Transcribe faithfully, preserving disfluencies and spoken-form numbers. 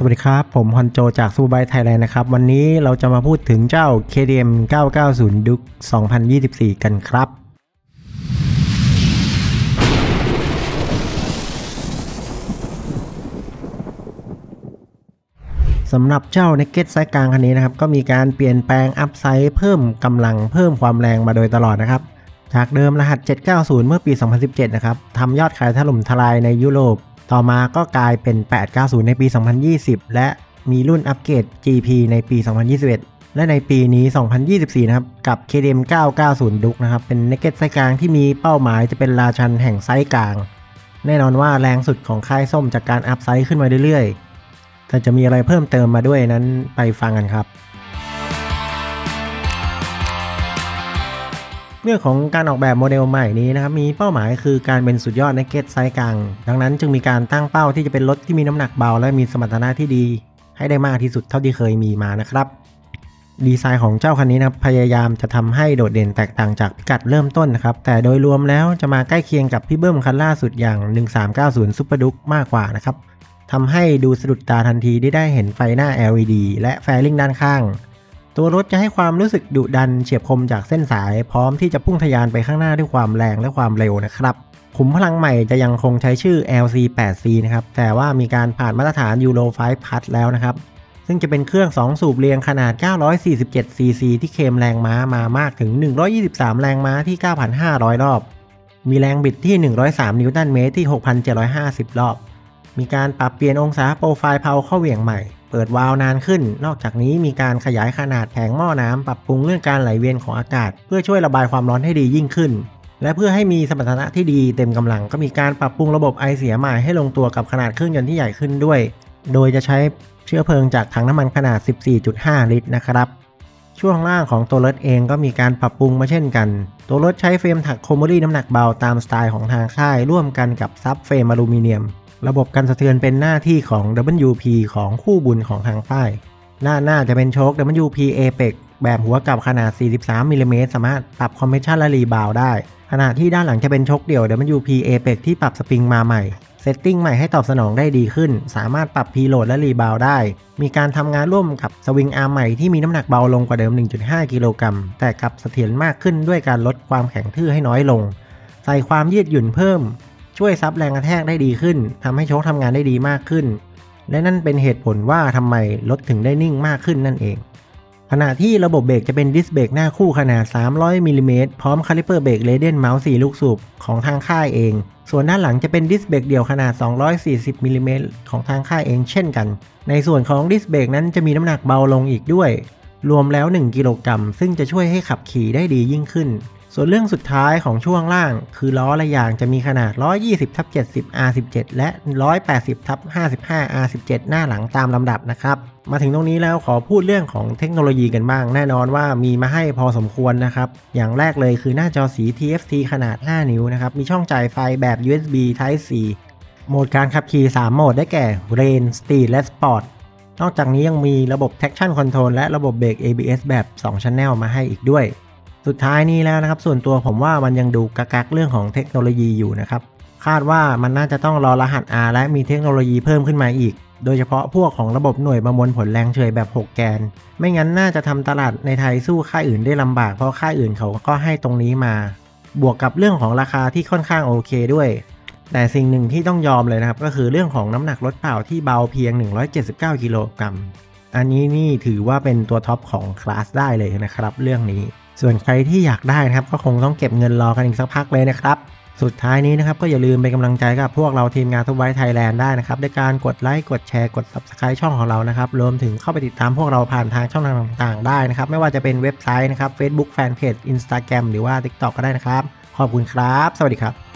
สวัสดีครับผมฮอนโจจากซูบายไทยแลนด์นะครับวันนี้เราจะมาพูดถึงเจ้า เค ที เอ็ม เก้าเก้าศูนย์ Duke สองพันยี่สิบสี่ กันครับสำหรับเจ้าเนกเก็ตไซส์กลางคันนี้นะครับก็มีการเปลี่ยนแปลงอัพไซส์เพิ่มกำลังเพิ่มความแรงมาโดยตลอดนะครับจากเดิมรหัสเจ็ดเก้าศูนย์เมื่อปีสองพันสิบเจ็ดนะครับทำยอดขายถล่มทลายในยุโรปต่อมาก็กลายเป็นแปดเก้าศูนย์ในปีสองพันยี่สิบและมีรุ่นอัปเกรด จี พี ในปีสองพันยี่สิบเอ็ดและในปีนี้สองพันยี่สิบสี่นะครับกับ เค ที เอ็ม เก้าเก้าศูนย์ Duke นะครับเป็นเนกเก็ตไซส์กลางที่มีเป้าหมายจะเป็นราชันแห่งไซส์กลางแน่นอนว่าแรงสุดของค่ายส้มจากการอัพไซส์ขึ้นมาเรื่อยๆแต่จะมีอะไรเพิ่มเติมมาด้วยนั้นไปฟังกันครับเรื่องของการออกแบบโมเดลใหม่นี้นะครับมีเป้าหมายคือการเป็นสุดยอดเนกเก็ตไซส์กลางดังนั้นจึงมีการตั้งเป้าที่จะเป็นรถที่มีน้ำหนักเบาและมีสมรรถนะที่ดีให้ได้มากที่สุดเท่าที่เคยมีมานะครับดีไซน์ของเจ้าคันนี้นะครับพยายามจะทำให้โดดเด่นแตกต่างจากพิกัดเริ่มต้นนะครับแต่โดยรวมแล้วจะมาใกล้เคียงกับพี่เบิ้มคันล่าสุดอย่าง หนึ่งสามเก้าศูนย์ Super Duke มากกว่านะครับทำให้ดูสะดุดตาทันทีที่ได้เห็นไฟหน้า แอล อี ดี และแฟลิ่งด้านข้างตัวรถจะให้ความรู้สึกดุดันเฉียบคมจากเส้นสายพร้อมที่จะพุ่งทะยานไปข้างหน้าด้วยความแรงและความเร็วนะครับขุมพลังใหม่จะยังคงใช้ชื่อ แอล ซี แปด ซี นะครับแต่ว่ามีการผ่านมาตรฐานยูโรไฟว์ Plus แล้วนะครับซึ่งจะเป็นเครื่องสองสูบเรียงขนาดเก้าร้อยสี่สิบเจ็ด ซี ซี ที่เคลมแรงม้ามามากถึงหนึ่งร้อยยี่สิบสามแรงม้าที่ เก้าพันห้าร้อย รอบมีแรงบิดที่หนึ่งร้อยสามนิวตันเมตรที่ หกพันเจ็ดร้อยห้าสิบ รอบมีการปรับเปลี่ยนองศาโปรไฟล์เพลาเข้าเหวี่ยงใหม่เปิดวาล์วนานขึ้นนอกจากนี้มีการขยายขนาดแผงหม้อน้ำปรับปรุงเรื่องการไหลเวียนของอากาศเพื่อช่วยระบายความร้อนให้ดียิ่งขึ้นและเพื่อให้มีสมรรถนะที่ดีเต็มกำลังก็มีการปรับปรุงระบบไอเสียใหม่ให้ลงตัวกับขนาดเครื่องยนต์ที่ใหญ่ขึ้นด้วยโดยจะใช้เชื้อเพลิงจากถังน้ำมันขนาด สิบสี่จุดห้า ลิตรนะครับช่วงล่างของตัวรถเองก็มีการปรับปรุงมาเช่นกันตัวรถใช้เฟรมถักโคมรี่น้ำหนักเบาตามสไตล์ของทางค่ายร่วมกันกับซับเฟรมอลูมิเนียมระบบกันสะเทือนเป็นหน้าที่ของ ดับเบิลยู พี ของคู่บุญของทางค่ายหน้าหน้าจะเป็นโชค ดับเบิลยู พี Apex แบบหัวกลับขนาด สี่สิบสาม มิลลิเมตรสามารถปรับคอมเพรสชันและรีบาวด์ได้ขณะที่ด้านหลังจะเป็นโชคเดี่ยว ดับเบิลยู พี Apex ที่ปรับสปริงมาใหม่เซตติ้งใหม่ให้ตอบสนองได้ดีขึ้นสามารถปรับพีโหลดและรีบาวด์ได้มีการทำงานร่วมกับสวิงอาร์มใหม่ที่มีน้ำหนักเบาลงกว่าเดิม หนึ่งจุดห้า กิโลกรัมแต่กลับเสถียรมากขึ้นด้วยการลดความแข็งทื่อให้น้อยลงใส่ความยืดหยุ่นเพิ่มช่วยซับแรงกระแทกได้ดีขึ้นทำให้โชคทำงานได้ดีมากขึ้นและนั่นเป็นเหตุผลว่าทำไมรถถึงได้นิ่งมากขึ้นนั่นเองขณะที่ระบบเบรกจะเป็นดิสเบรกหน้าคู่ขนาดสามร้อยมิลลิเมตรพร้อมคาลิเปอร์เบรกเรเดียนเมาส์สี่ลูกสูบของทางค่ายเองส่วนด้านหลังจะเป็นดิสเบรกเดี่ยวขนาดสองร้อยสี่สิบมิลลิเมตรของทางค่ายเองเช่นกันในส่วนของดิสเบรกนั้นจะมีน้ำหนักเบาลงอีกด้วยรวมแล้วหนึ่งกิโลกรัมซึ่งจะช่วยให้ขับขี่ได้ดียิ่งขึ้นส่วนเรื่องสุดท้ายของช่วงล่างคือล้อและยางจะมีขนาด หนึ่งร้อยยี่สิบ ทับ เจ็ดสิบ อาร์ สิบเจ็ด และ หนึ่งร้อยแปดสิบ ทับ ห้าสิบห้า อาร์ สิบเจ็ด หน้าหลังตามลำดับนะครับมาถึงตรงนี้แล้วขอพูดเรื่องของเทคโนโลยีกันบ้างแน่นอนว่ามีมาให้พอสมควรนะครับอย่างแรกเลยคือหน้าจอสี ที เอฟ ที ขนาดห้านิ้วนะครับมีช่องจ่ายไฟแบบ ยู เอส บี Type C โหมดการขับขี่สามโหมดได้แก่ Rain, Street และ Sport นอกจากนี้ยังมีระบบ Traction Control และระบบเบรก เอ บี เอส แบบสอง Channel มาให้อีกด้วยสุดท้ายนี้แล้วนะครับส่วนตัวผมว่ามันยังดูกะกักเรื่องของเทคโนโลยีอยู่นะครับคาดว่ามันน่าจะต้องรอรหัส อาร์ และมีเทคโนโลยีเพิ่มขึ้นมาอีกโดยเฉพาะพวกของระบบหน่วยประมวลผลแรงเฉื่อยแบบหกแกนไม่งั้นน่าจะทำตลาดในไทยสู้ค่ายอื่นได้ลำบากเพราะค่ายอื่นเขาก็ให้ตรงนี้มาบวกกับเรื่องของราคาที่ค่อนข้างโอเคด้วยแต่สิ่งหนึ่งที่ต้องยอมเลยนะครับก็คือเรื่องของน้ำหนักรถเปล่าที่เบาเพียงหนึ่งร้อยเจ็ดสิบเก้ากิโลกรัมอันนี้นี่ถือว่าเป็นตัวท็อปของคลาสได้เลยนะครับเรื่องนี้ส่วนใครที่อยากได้นะครับก็คงต้องเก็บเงินรอกันอีกสักพักเลยนะครับสุดท้ายนี้นะครับก็อย่าลืมเป็นกำลังใจกับพวกเราทีมงานดับเบิลยู พี Thailand ได้นะครับด้วยการกดไลค์กดแชร์กด Subscribe ช่องของเรานะครับรวมถึงเข้าไปติดตามพวกเราผ่านทางช่องทางต่างๆได้นะครับไม่ว่าจะเป็นเว็บไซต์นะครับ Facebook Fanpage Instagram หรือว่า TikTok ก็ได้นะครับขอบคุณครับสวัสดีครับ